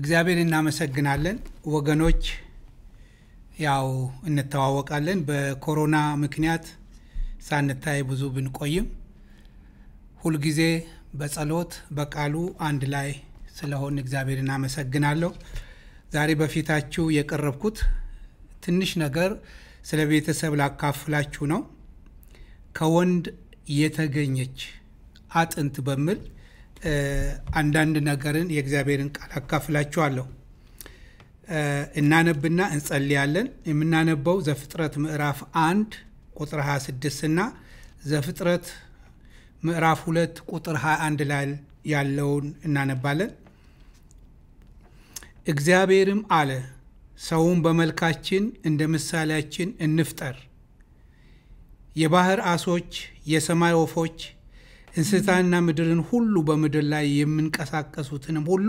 እግዚአብሔር እናመሰግናለን ወገኖች ያው እንተዋወቃለን በኮሮና ምክንያት ሳንታይ ብዙ ብንቆይም ሁሉ ጊዜ በጸሎት በቃሉ አንድ ላይ ስለሆነ እግዚአብሔር እናመሰግናለሁ ዛሬ በፊታችሁ የቀረብኩት ትንሽ ነገር ስለ ቤተሰብ ላካፍላችሁ ነው ከወንድ የተገኘች አጥንት በመል አንዳንድ ነገርን የእግዚአብሔርን ቃል አካፍላችኋለሁ እናነብና እንጸልያለን የምናነበው ዘፍጥረት ምዕራፍ 1 ቁጥር 26 እና ዘፍጥረት ምዕራፍ 2 ቁጥር 21 ላይ ያለውን እናነባለን እግዚአብሔርም አለ ሰውን በመልካችን እንደ ምሳሌያችን እንፍጠር የባህር አሶች የሰማይ ወፎች እንስሳና ምድርን ሁሉ በመድር ላይ የምንቀሳቀሱትንም ሁሉ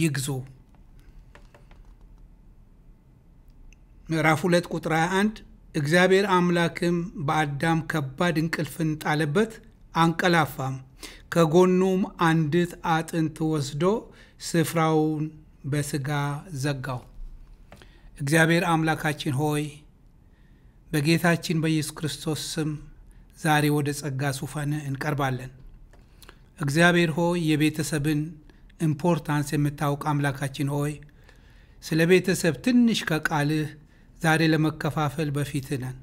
ይግዙ ምዕራፍ 2 ቁጥር 1 እግዚአብሔር አምላክም በአዳም ከባድ እንቅልፍን ጣለበት አንቀላፋም ከጎኑም አንዲት አጥንት ወስዶ ስፍራውን በስጋ ዘጋው እግዚአብሔር አምላካችን ሆይ በጌታችን በኢየሱስ ክርስቶስ ስም ዛሬ ወደ ጸጋ ሱፋነ እንቀርባለን እግዚአብሔር ሆይ የቤተሰብን ኢምፖርታንስ የምታውቅ አምላካችን ሆይ ስለ ቤተሰብ ትንሽ ከቃል ዛሬ ለመከፋፈል በፊትነን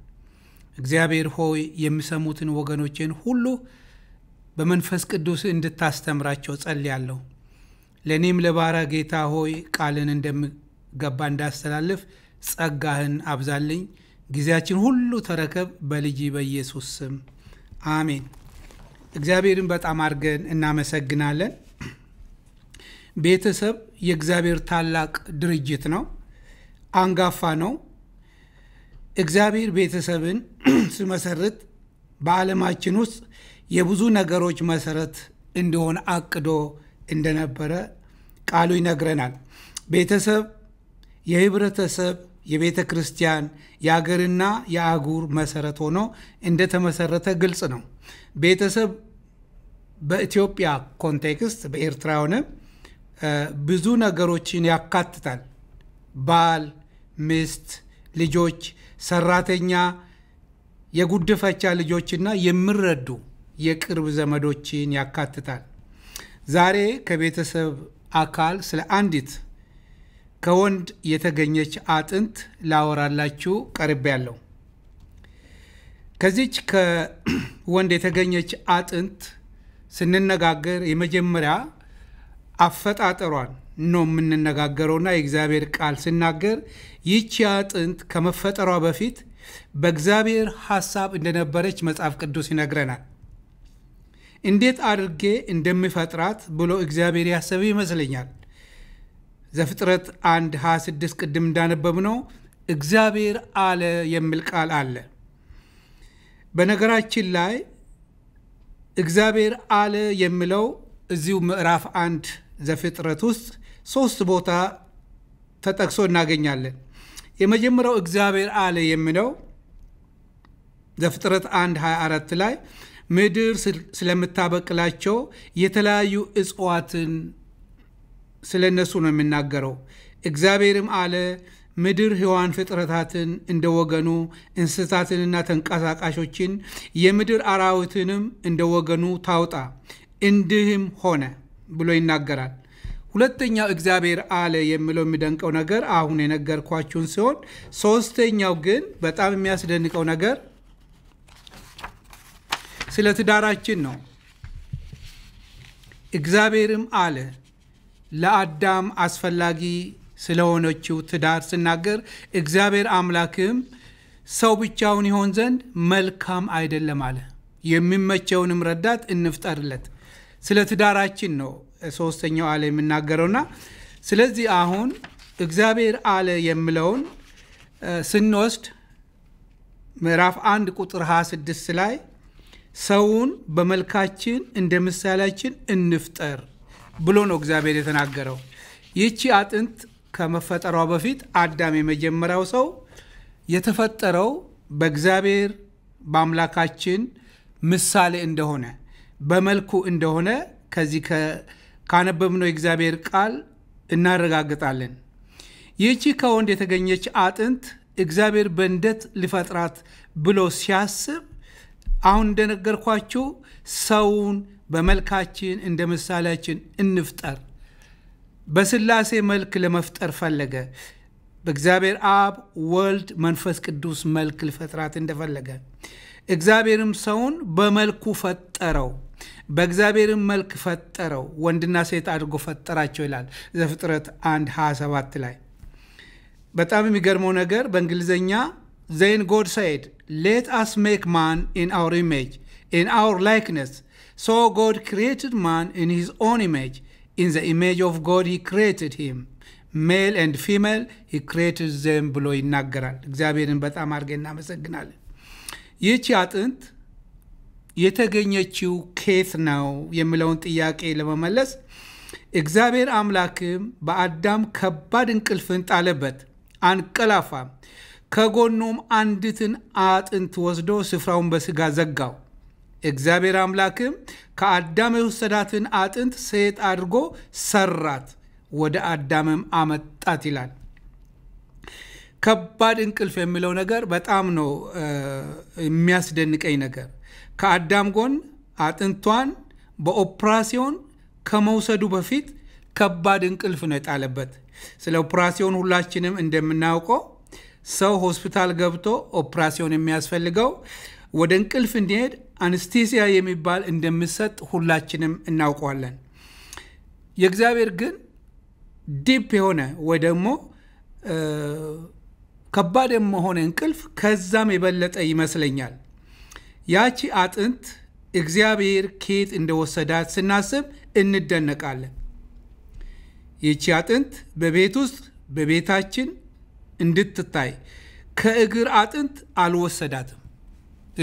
እግዚአብሔር ሆይ የምሰሙትን ወገኖችን ሁሉ በመንፈስ ቅዱስ እንድታስተምራቸው ጸልያለሁ ለኔም ለባራ ጌታ ሆይ ቃልን እንደምገባ እንዳስተላልፍ ጸጋህን አብዛልኝ ጊዜያችን ሁሉ ተረከብ በልጅ በኢየሱስ ስም አሜን እግዚአብሔርን በጣም አርገን እናመሰግናለን ቤተሰብ የእግዚአብሔር ታላቅ ድርጅት ነው አንጋፋ ነው እግዚአብሔር ቤተሰብን ሲመሰርት በዓለማችን ውስጥ የብዙ ነገሮች መሰረት እንደሆነ አቅዶ እንደነበረ ቃሉ ይነግረናል ቤተሰብ የህብረተሰብ የቤተክርስቲያን ያገርና ያአጉር መሰረት ሆኖ እንደተመሰረተ ግልጽ ነው ቤተሰብ በኢትዮጵያ ኮንቴክስት በኤርትራውነ ብዙ ነገሮችን ያካትታል ባል ሚስት ልጆች ሰራተኛ የጉድፈቻ ልጆችና የምረዱ የቅርብ ዘመዶችን ያካትታል ዛሬ ከቤተሰብ አካል ስለ አንዲት ከወንድ የተገኘች አጥንት ላወራላችሁ ቀርቤያለሁ ከዚች ከወንድ የተገኘች አጥንት ስንነጋገር የመጀመሪያ አፈጣጠሯን ነው ምንነጋገረውና የእግዚአብሔር ቃል ሲናገር ይቺ አጥንት ከመፈጠሯ በፊት በእግዚአብሔር ሐሳብ እንደነበረች መጽሐፍ ቅዱስ ይነግረናል እንዴት አድርጌ እንደሚፈጥራት ብሎ እግዚአብሔር ያሰበ ይመስለኛል ዘፍጥረት 1:26 ቅድም እንዳነበብነው እግዚአብሔር አለ የሚል ቃል አለ በነገራችን ላይ እግዚአብሔር አለ የሚለው እዚው ምዕራፍ 1 ዘፍጥረት ውስጥ ሶስት ቦታ ተጠቅሶ እናገኛለን የመጀመሪያው እግዚአብሔር አለ የሚለው ዘፍጥረት 1:24 ላይ ምድር ስለምታበቅላቸው የተለያዩ እጽዋትን ስለነሱ ነው የሚናገረው እግዚአብሔርም አለ ምድር ሕዋን ፍጥረታትን እንደወገኑ እንስሳትንና ተንቀሳቃሾችን የምድር አራዊትንም እንደወገኑ ታውጣ እንድህም ሆነ ብሎ ይናገራል ሁለተኛው እግዚአብሔር አለ የሚለው የሚደንቀው ነገር አሁን የነገርኳችሁን ሲሆን ሶስተኛው ግን በጣም የሚያስደንቀው ነገር ስለ ትዳራችን ነው እግዚአብሔርም አለ ለአዳም አስፈላጊ ስለሆነችው ትዳር ሲናገር እግዚአብሔር አምላክም ሰው ብቻውን ይሆን ዘንድ መልካም አይደለም አለ የሚመቸውንም ረዳት እንፍጠርለት ስለ ትዳራችን ነው ሶስተኛው አለ የሚናገረውና ስለዚህ አሁን እግዚአብሔር አለ የሚለውን ስንወስድ ምዕራፍ 1 ቁጥር 26 ላይ ሰውን በመልካችን እንደ ምሳሌያችን እንፍጠር ብሎ ነው እግዚአብሔር የተናገረው ይቺ አጥንት ከመፈጠሯ በፊት አዳም የመጀመሪያው ሰው የተፈጠረው በእግዚአብሔር በአምላካችን ምሳሌ እንደሆነ በመልኩ እንደሆነ ከዚህ ካነበብነው እግዚአብሔር ቃል እናረጋግጣለን ይቺ ከወንድ የተገኘች አጥንት እግዚአብሔር በእንደት ሊፈጥራት ብሎ ሲያስብ አሁን እንደነገርኳችሁ ሰውን በመልካችን እንደምሳሌያችን እንፍጠር በስላሴ መልክ ለመፍጠር ፈለገ በእግዚአብሔር አብ ወልድ መንፈስ ቅዱስ መልክ ለፈጥራት እንደፈለገ እግዚአብሔርም ሰውን በመልኩ ፈጠረው በእግዚአብሔርም መልክ ፈጠረው ወንድና ሴት አድርጎ ፈጠራቸው ይላል ዘፍጥረት 1:27 ላይ በጣም የሚገርመው ነገር በእንግሊዘኛ then God said let us make man in our image in our likeness so God created man in his own image in the image of God he created him male and female he created them ብሎ ይናገራል እግዚአብሔርን በጣም አድርገን እናመሰግናለን ይቺ አጥንት የተገኘችው ኬት ነው የሚለውን ጥያቄ ለመመለስ እግዚአብሔር አምላክም በአዳም ከባድ እንቅልፍን ጣለበት አንቀላፋ ከጎኑም አንድትን አጥንት ወስዶ ስፍራውን በስጋ ዘጋው እግዚአብሔር አምላክም ከአዳም የወሰዳትን አጥንት ሴት አድርጎ ሰራት ወደ አዳምም አመጣት ይላል ከባድ እንቅልፍ የሚለው ነገር በጣም ነው የሚያስደንቀኝ ነገር ከአዳም ጎን አጥንቷን በኦፕራሲዮን ከመውሰዱ በፊት ከባድ እንቅልፍ ነው ጣለበት ስለ ኦፕራሲዮን ሁላችንም እንደምናውቀው ሰው ሆስፒታል ገብቶ ኦፕራሲዮን የሚያስፈልገው ወደ እንቅልፍ እንዲሄድ አንስቴሲያ የሚባል እንደምሰጥ ሁላችንም እናውቀዋለን የእግዚአብሔር ግን ዲፕ የሆነ ወይ ደግሞ ከባድ የሆነ እንቅልፍ ከዛም የበለጠ ይመስለኛል ያቺ አጥንት እግዚአብሔር ኬት እንደወሰዳት ስናስብ እንደነቃለን ይቺ አጥንት በቤት ውስጥ በቤታችን እንድትታይ ከእግር አጥንት አልወሰዳትም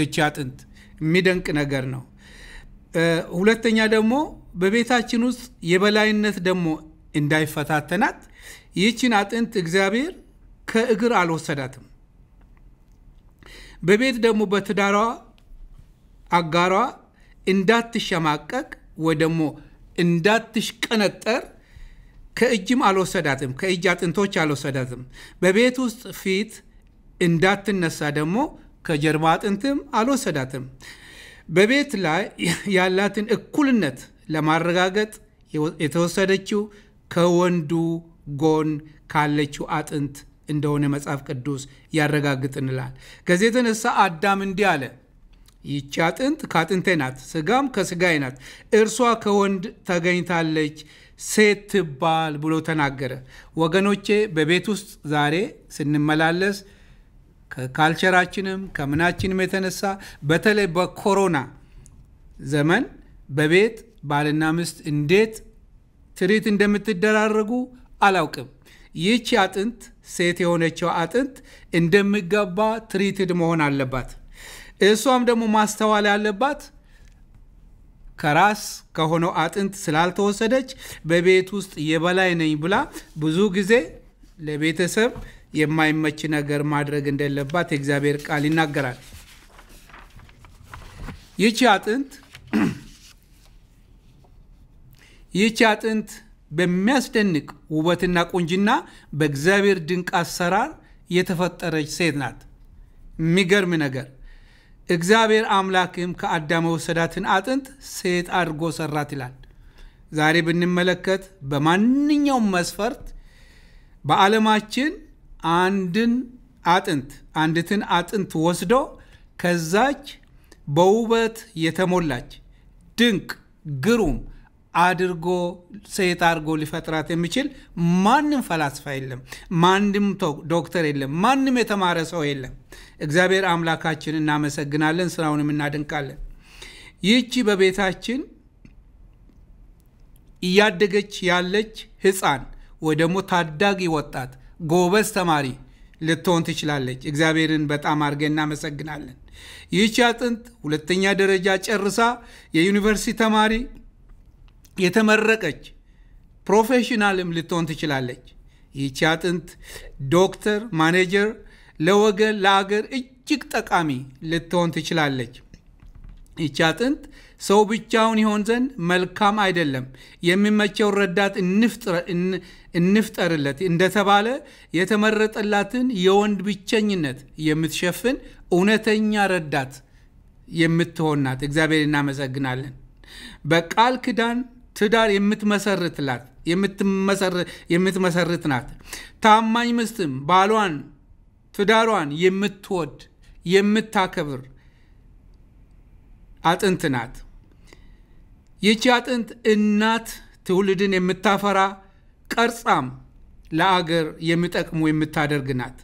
ይቺ አጥንት የሚደንቅ ነገር ነው ሁለተኛ ደግሞ በቤታችን ውስጥ የበላይነት ደግሞ እንዳይፈታተናት ይቺን አጥንት እግዚአብሔር ከእግር አልወሰዳትም በቤት ደግሞ በትዳሯ አጋሯ እንዳትሸማቀቅ ወይ ደግሞ እንዳትሽቀነጠር ከእጅም አልወሰዳትም ከእጅ አጥንቶች አልወሰዳትም በቤት ውስጥ ፊት እንዳትነሳ ደግሞ ከጀርባ አጥንትም አልወሰዳትም በቤት ላይ ያላትን እኩልነት ለማረጋገጥ የተወሰደችው ከወንዱ ጎን ካለችው አጥንት እንደሆነ መጽሐፍ ቅዱስ ያረጋግጥናል ከዚህ የተነሳ አዳም እንዲህ አለ ይቺ አጥንት ከአጥንቴ ናት ስጋም ከስጋዬ ናት እርሷ ከወንድ ተገኝታለች ሴት ትባል ብሎ ተናገረ ወገኖቼ በቤት ውስጥ ዛሬ ስንመላለስ ከካልቸራችንም ከምናችንም የተነሳ በተለይ በኮሮና ዘመን በቤት ባልና ሚስት እንዴት ትሪት እንደምትደራረጉ አላውቅም ይቺ አጥንት ሴት የሆነችው አጥንት እንደሚገባ ትሪትድ መሆን አለባት እሷም ደግሞ ማስተዋል ያለባት ከራስ ከሆነው አጥንት ስላልተወሰደች በቤት ውስጥ የበላይ ነኝ ብላ ብዙ ጊዜ ለቤተሰብ የማይመች ነገር ማድረግ እንደሌለባት እግዚአብሔር ቃል ይናገራል ይቺ አጥንት በሚያስደንቅ ውበትና ቁንጅና በእግዚአብሔር ድንቅ አሰራር የተፈጠረች ሴት ናት የሚገርም ነገር እግዚአብሔር አምላክም ከአዳም ወሰዳትን አጥንት ሴት አድርጎ ሰራት ይላል ዛሬ ብንመለከት በማንኛውም መስፈርት በዓለማችን አንድትን አጥንት ወስዶ ከዛች በውበት የተሞላች ድንቅ ግሩም አድርጎ ሴት አድርጎ ሊፈጥራት የሚችል ማንም ፈላስፋ የለም ማንም ዶክተር የለም ማንም የተማረ ሰው የለም እግዚአብሔር አምላካችንን እናመሰግናለን ስራውንም እናድንቃለን ይቺ በቤታችን ያደገች ያለች ህፃን ወይ ደግሞ ታዳጊ ወጣት ጎበዝ ተማሪ ልትሆን ትችላለች እግዚአብሔርን በጣም አድርገን እናመሰግናለን ይቺ አጥንት ሁለተኛ ደረጃ ጨርሳ የዩኒቨርሲቲ ተማሪ የተመረቀች ፕሮፌሽናልም ልትሆን ትችላለች ይቺ አጥንት ዶክተር ማኔጀር ለወገን ለአገር እጅግ ጠቃሚ ልትሆን ትችላለች ይቺ አጥንት ሰው ብቻውን ይሆን ዘንድ መልካም አይደለም የሚመቸው ረዳት እንፍጠርለት እንደተባለ የተመረጠላትን የወንድ ብቸኝነት የምትሸፍን ኡነተኛ ረዳት የምትሆንናት እግዚአብሔርና መሰግናለን በቃል ክዳን ትዳር የምትመሰርትላት የምትመሰርትናት ታማኝ ምስትም ባሏን ትዳሯን የምትወድ የምታከብር አጥንትናት ይቺ አጥንት እናት ትውልድን የምታፈራ ቀርጻም ለአገር የምትጠቅሙ የምታደርግናት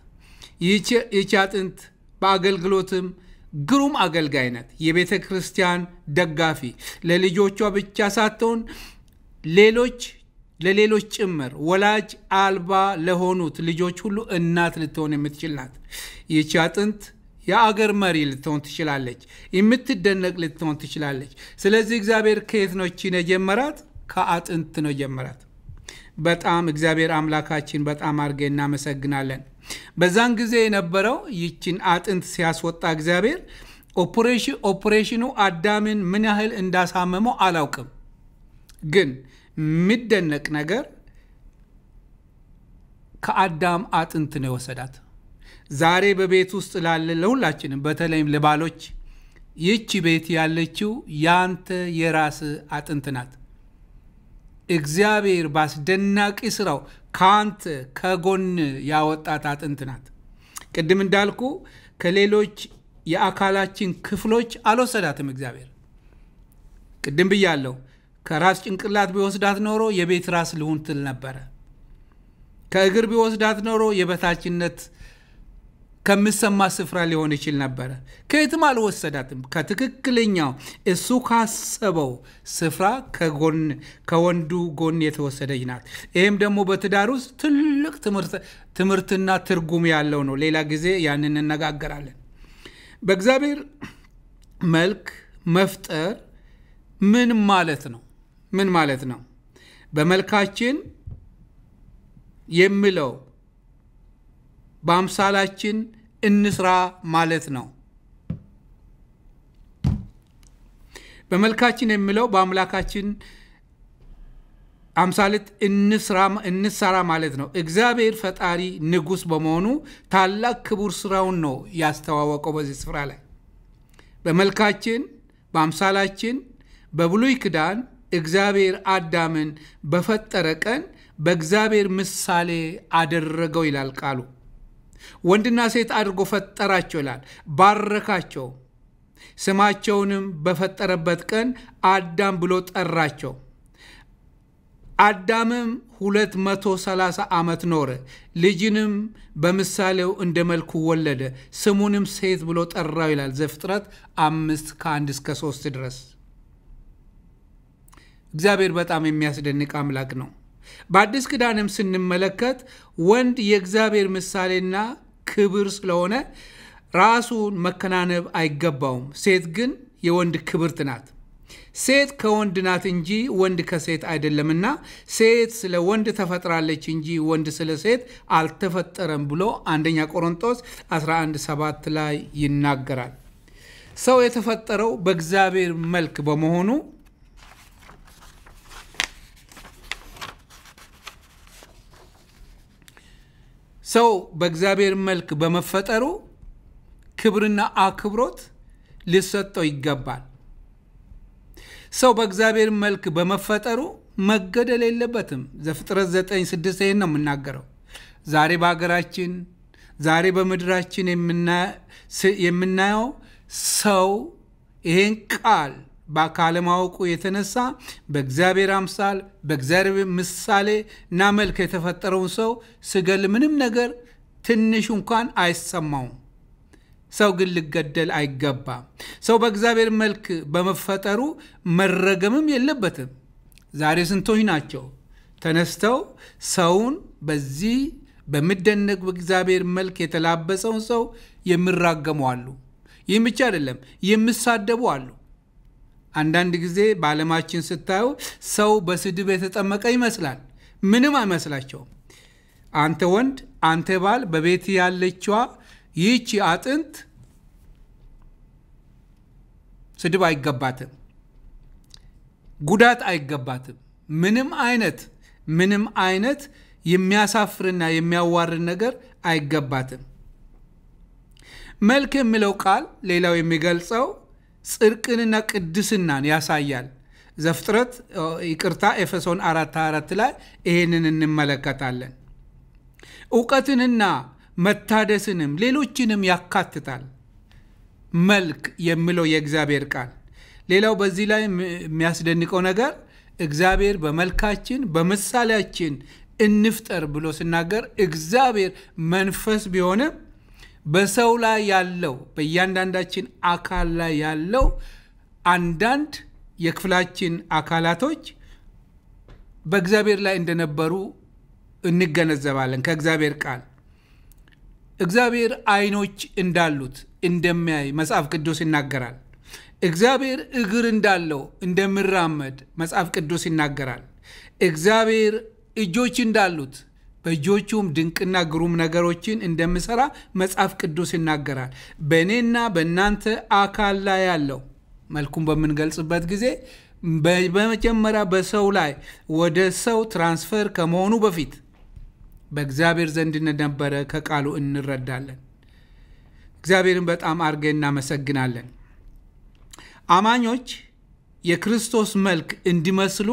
ይቺ አጥንት በአገልግሎትም ግሩም አገልጋይነት የቤተክርስቲያን ደጋፊ ለልጆቿ ብቻ ሳትሆን ለሌሎች ጭምር ወላጅ አልባ ለሆኑት ልጆች ሁሉ እናት ልትሆን የምትችልናት ይቺ አጥንት የአገር መሪ ልትሆን ትችላለች የምትደነቅ ልትሆን ትችላለች ስለዚህ እግዚአብሔር ከየት ነው እቺ ነጀመራት ከአጥንት ነው ጀመራት በጣም እግዚአብሔር አምላካችን በጣም አርገና መሰግናለን በዛን ጊዜ የነበረው ይቺን አጥንት ሲያስወጣ እግዚአብሔር ኦፕሬሽኑ አዳምን ምን ያህል እንዳሳመመው አላውቅም ግን ምደነቅ ነገር ከአዳም አጥንት ነው ወሰዳት ዛሬ በቤት ውስጥ ለሁላችንም በተለይም ለባሎች ይቺ ቤት ያለችው ያንተ የራስ አጥንት ናት እግዚአብሔር ባስደናቂ ስራው ካንተ ከጎን ያወጣት አጥንት ናት ቀድም እንዳልኩ ከሌሎች የአካላችን ክፍሎች አልወሰዳትም እግዚአብሔር ቀድም ብያለሁ ከራስ ጭንቅላት ቢወስዳት ኖሮ የቤት ራስ ልሁን ትል ነበር ከእግር ቢወስዳት ኖሮ የበታችነት ከምስማ ስፍራ ሊሆን ይችላል ነበር ከየትም አልወሰዳትም ከትክክለኛው እሱ ካሰበው ስፍራ ከወንዱ ጎን የተወሰደች ናት ይሄም ደግሞ በትዳር ውስጥ ትልቅ ትምርትና ትርጉም ያለው ነው ሌላ ጊዜ ያንን እናጋግራለን በእግዚአብሔር መልክ መፍጠር ምን ማለት ነው በመልካችን የምለው በአምሳላችን እንስራ ማለት ነው በመልካችን የምለው በአምላካችን አምሳለት እንስራ ማለት ነው እግዚአብሔር ፈጣሪ ንጉስ በመሆኑ ታላቅ ክቡር ስራውን ነው ያስተዋወቀው በዚህ ስፍራ ላይ በመልካችን በአምሳላችን በብሉይ ክዳን እግዚአብሔር አዳምን በፈጠረ ቀን በእግዚአብሔር ምሳሌ አደረገው ይላል ቃሉ ወንድና ሴት አድርጎ ፈጠራቸው ይላል ባረካቸው ስማቸውንም በፈጠረበት ቀን አዳም ብሎ ጠራቸው አዳምም 230 ዓመት ኖረ ልጅንም በምሳሌው እንደመልኩ ወለደ ስሙንም ሴት ብሎ ጠራው ይላል ዘፍጥረት 5:1-3 ድረስ እግዚአብሔር በጣም የሚያስደንቅ አምላክ ነው በአዲስ ኪዳንም ስንመለከት ወንድ የእግዚአብሔር ምሳሌና ክብር ስለሆነ ራሱን መከናነብ አይገባውም ሴት ግን የወንድ ክብርት ናት ሴት ከወንድ ናት እንጂ ወንድ ከሴት አይደለምና ሴት ስለ ወንድ ተፈጥራለች እንጂ ወንድ ስለ ሴት አልተፈጠረም ብሎ አንደኛ ቆሮንቶስ 11:7 ላይ ይናገራል ሰው የተፈጠረው በእግዚአብሔር መልክ በመሆኑ ሰው በእግዚአብሔር መልክ በመፈጠሩ ክብርና አክብሮት ሊሰጠው ይገባል ሰው በእግዚአብሔር መልክ በመፈጠሩ መገደል የለበትም ዘፍጥረት 9:6 ይሄን ነው የምናገረው ዛሬ በአገራችን ዛሬ በመድራችን የምናየው ሰው ይሄን ቃል ባካለማውቁ የተነሳ በእግዚአብሔር አምሳል በእግዚአብሔር ምሳሌ እና መልክ የተፈጠረው ሰው ስገል ምንም ነገር ትንሽ እንኳን አይሰማው ሰው ግን ሊገደል አይገባ ሰው በእግዚአብሔር መልክ በመፈጠሩ መረገምም የለበትም ዛሬ ስንቶች ናቸው ተነስተው ሰውን በዚህ በመደነቅ በእግዚአብሔር መልክ የተላበሰው ሰው የሚራገሙ አሉ ይሄም ብቻ አይደለም የሚሳደቡ አሉ አንዳንድ ጊዜ ባለማችን ስታዩ ሰው በስድብ የተጠመቀ ይመስላል ምንም አይመስላቸው አንተ ወንድ አንተ ባል በቤት ያለችዋ ይቺ አጥንት ስድብ አይገባትም ጉዳት አይገባትም ምንም አይነት የሚያሳፍርና የሚያዋርድ ነገር አይገባትም መልከ ምለው ቃል ሌላው የሚገልጸው ጽድቅንና ቅድስናን ያሳያል ዘፍጥረት ይቅርታ ኤፌሶን 4:4 ላይ ይሄንን እንመለከታለን ዕውቀትንና መታደስንም ሌሎችንም ያካትታል መልክ የሚለው የእግዚአብሔር ቃል ሌላው በዚህ ላይ የሚያስደንቀው ነገር እግዚአብሔር በመልካችን በመሳላችን እንፍጠር ብሎ ሲናገር እግዚአብሔር መንፈስ ቢሆነ በሰው ላይ ያለው በእያንዳንዳችን አካል ላይ ያለው አንዳንድ የክፍላችን አካላቶች በእግዚአብሔር ላይ እንደነበሩ እንገነዘባለን ከእግዚአብሔር ቃል እግዚአብሔር አይኖች እንዳሉት እንደሚያይ መጽሐፍ ቅዱስ ይናገራል እግዚአብሔር እግር እንዳለው እንደሚራመድ መጽሐፍ ቅዱስ ይናገራል እግዚአብሔር እጆች እንዳሉት በጆቹም ድንቅና ግሩም ነገሮችን እንደሚሰራ መጽሐፍ ቅዱስ ይናገራል በእኔና በእናንተ አካል ላይ ያለው መልኩን በመንገልጽበት ጊዜ በመጀመሪያ በሰው ላይ ወደ ሰው ትራንስፈር ከመሆኑ በፊት በእግዚአብሔር ዘንድ እንደነበረ ከቃሉ እንረዳለን እግዚአብሔርን በጣም አርገና መሰግናለን አማኞች የክርስቶስ መልክ እንዲመስሉ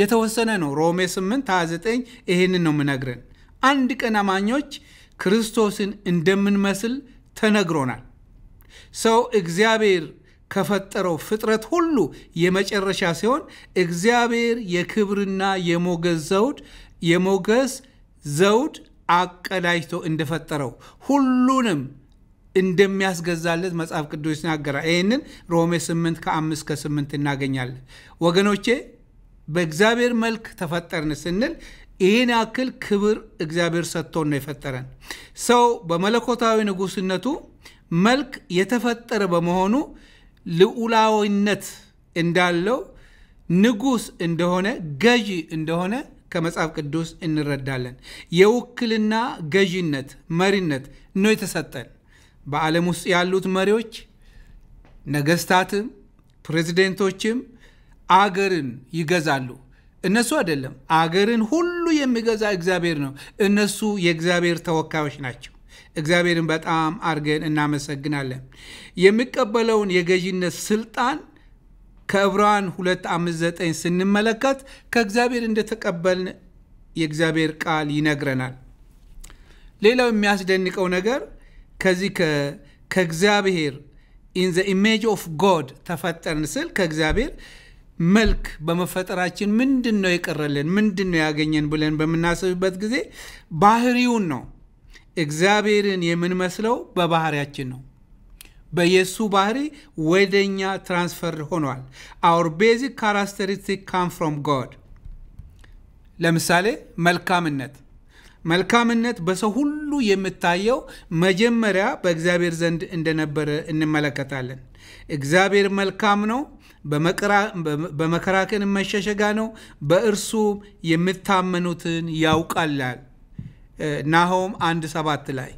የተወሰነ ነው ሮሜ 8:29 ይሄንን ነው መናገረን አንድ ቀን አማኞች ክርስቶስን እንደምንመስል ተነግሮናል ሰው እግዚአብሔር ከፈጠረው ፍጥረት ሁሉ የመጨረሻ ሲሆን እግዚአብሔር የክብርና የሞገስ ዘውድ አቀዳጅቶ እንደፈጠረው ሁሉንም እንደሚያስገዛለት መጽሐፍ ቅዱስ ይናገራል ይሄንን ሮሜ 8:5-8 እናገኛለን ወገኖቼ በእግዚአብሔር መልክ ተፈጠርን ስንል ይሄን አክል ክብር እግዚአብሔር ሰጥቶን ነው የፈጠረን ሰው በመለኮታዊ ንጉስነቱ መልክ የተፈጠረ በመሆኑ ልዑላዊነት እንዳለው ንጉስ እንደሆነ ገዢ እንደሆነ ከመጽሐፍ ቅዱስ እንረዳለን የውክልና ገዢነት መሪነት ነው የተሰጠን በዓለም ውስጥ ያሉት መሪዎች ነገስታትም ፕሬዝዳንቶችም አገርን ይገዛሉ እነሱ አይደለም አገርን ሁሉ የሚገዛ እግዚአብሔር ነው እነሱ የእግዚአብሔር ተወካዮች ናቸው እግዚአብሔርን በጣም አርገን እናመሰግናለን የሚቀበለውን የገዢነት ስልጣን ከዕብራውያን 2:9 ስንመለከት ከእግዚአብሔር እንደተቀበልን የእግዚአብሔር ቃል ይነግረናል ሌላው የሚያስደንቀው ነገር ከዚህ ከእግዚአብሔር in the image of god ተፈጠርን ስል ከእግዚአብሔር መልክ በመፈጠራችን ምንድነው የቀረልን ምንድነው ያገኘን ብለን በመናሰብበት ጊዜ ባህሪውን ነው እግዚአብሔርን የምንመስለው በባህሪያችን ነው በኢየሱስ ባህሪ ወደኛ ትራንስፈር ሆኗል our basic characteristic come from god ለምሳሌ መልካምነት በሰው ሁሉ የምታየው መጀመሪያ በእግዚአብሔር ዘንድ እንደነበረ እንመለከታለን እግዚአብሔር መልካም ነው በመከራከን መሸሸጋ ነው በእርሱ የምታመኑትን ያውቃል ናሆም 1:7 ላይ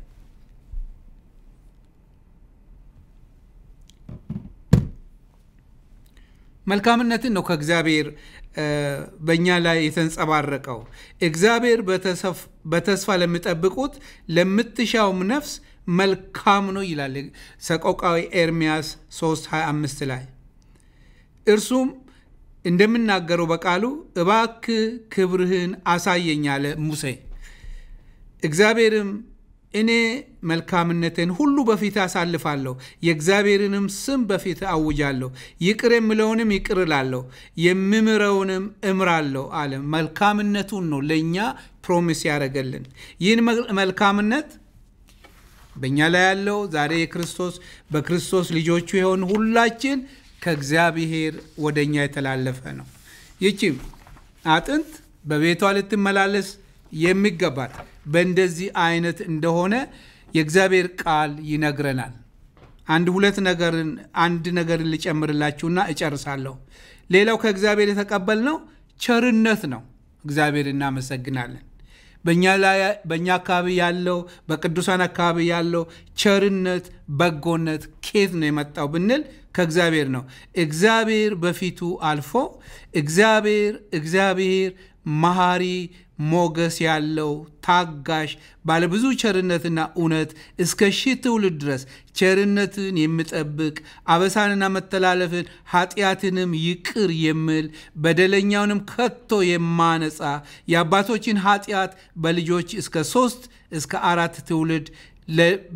መልካምነትን ነው ከእግዚአብሔር በእኛ ላይ የተንጸባረቀው እግዚአብሔር በተስፋ ለሚጠብቁት ለምትሻውም ነፍስ መልካም ነው ይላል ሰቆቃዊ ኤርሚያስ 3:25 ላይ እርሱም እንደምናገረው በቃሉ እባክ ክብርህን አሳየኛለ ሙሴ እግዚአብሔርም እኔ መልካምነቴን ሁሉ በፊት አሳልፋለሁ የእግዚአብሔርንም ስም በፊት አውጃለሁ ይቅር የምለውንም ይቅርላለሁ የምምረውንም እምራለሁ አለ መልካምነቱን ነው ለኛ ፕሮሚስ ያደረገልን ይህን መልካምነት በእኛ ላይ ያለው ዛሬ የክርስቶስ በክርስቶስ ልጆቹ የሆን ሁላችን ከእግዚአብሔር ወደኛ የተላለፈ ነው ይቺም አጥንት በቤቷ ልትመላለስ የሚገባት በእንደዚህ አይነት እንደሆነ የእግዚአብሔር ቃል ይነግረናል አንድ ነገርን ልጨምርላችሁና እጨርሳለሁ ሌላው ከእግዚአብሔር የተቀበልነው ቸርነት ነው እግዚአብሔርና መሰግናለን በእኛ አካባቢ ያለው በቅዱሳን አካባቢ ያለው ቸርነት በጎነት ከየት ነው የመጣው ብንል ከእግዚአብሔር ነው እግዚአብሔር በፊቱ አልፎ እግዚአብሔር መሐሪ ሞገስ ያለው ታጋሽ ባለ ብዙ ቸርነትና ኡነት እስከ ሺህ ትውልድ ድረስ ቸርነትን የሚጠብቅ አበሳንና መተላለፍን ኃጢያትንም ይቅር የሚል በደለኛውንም ከቶ የማነጻ ያባቶችን ኃጢያት በልጆች እስከ 3 እስከ 4 ትውልድ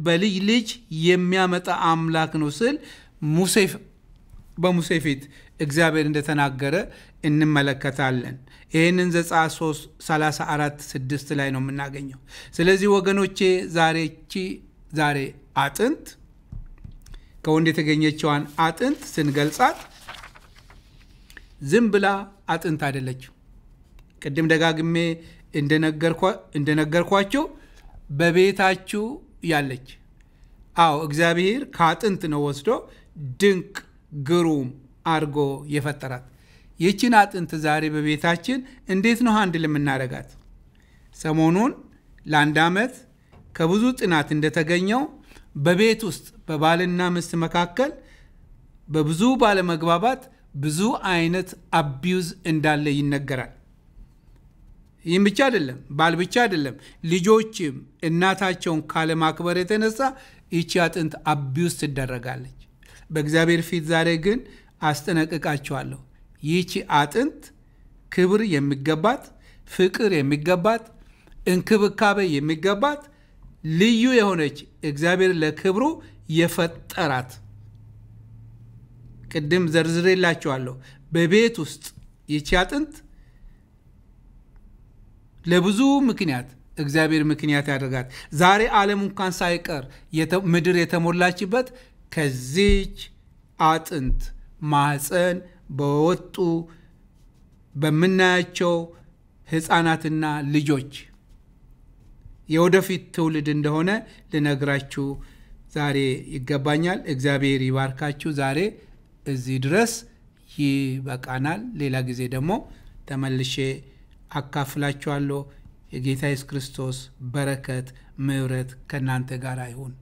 በልጅ ልጅ የሚያመጣ አምላክ ነው ስል ሙሴ በሙሴ ፊት እግዚአብሔር እንደተናገረ እንመለከታለን ይሄንን ዘጻት 3:34-6 ላይ ነው እናገኘው ስለዚህ ወገኖቼ ዛሬ አጥንት ከወንድ የተገኘችው አጥንት ስንገልጻት ዝም ብላ አጥንት አይደለችም ቀደም ደጋግሜ እንደነገርኳችሁ በቤታችሁ ያለች አው እግዚአብሔር ካጥንት ነው ወስዶ ድንቅ ግሩም አርጎ የፈጠራት የቺን አጥንት ዛሬ በቤታችን እንዴት ነው አንድ ለምናረጋት ሰሞኑን ላንዳመት ከብዙ ጥናት እንደተገኘው በቤት ውስጥ በባልና ሚስት መካከል በብዙ ባለ መግባባት ብዙ አይነት አቢዩዝ እንዳለ ይነገራል ይም ብቻ አይደለም ባል ብቻ አይደለም ልጆችም እናታቸውን ካለ ማክበር የተነሳ እቺ አጥንት አቢዩዝ ትደረጋለች በእግዚአብሔር ፊት ዛሬ ግን አስተነቀቃቸዋለሁ ይቺ አጥንት ክብር የሚገባት ፍቅር የሚገባት እንክብካቤ የሚገባት ልዩ የሆነች እግዚአብሔር ለክብሩ የፈጠራት ቀደም ዘርዝሬላችኋለሁ በቤት ውስጥ ይቺ አጥንት ለብዙ ምክንያት እግዚአብሔር ምክንያት ያደርጋት ዛሬ ዓለሙን ካን ሳይቀር ምድር የተሞላችበት ከዚች አጥንት ማህፀን በወጡ በመናቸው ህፃናትና ልጆች የወደፊት ትውልድ እንደሆነ ለነግራችሁ ዛሬ ይገባኛል እግዚአብሔር ይባርካችሁ ዛሬ እዚህ ድረስ ይበቃናል ሌላ ጊዜ ደግሞ ተመልሼ አካፍላችኋለሁ የጌታ ኢየሱስ ክርስቶስ በረከት ምሕረት ከናንተ ጋር ይሁን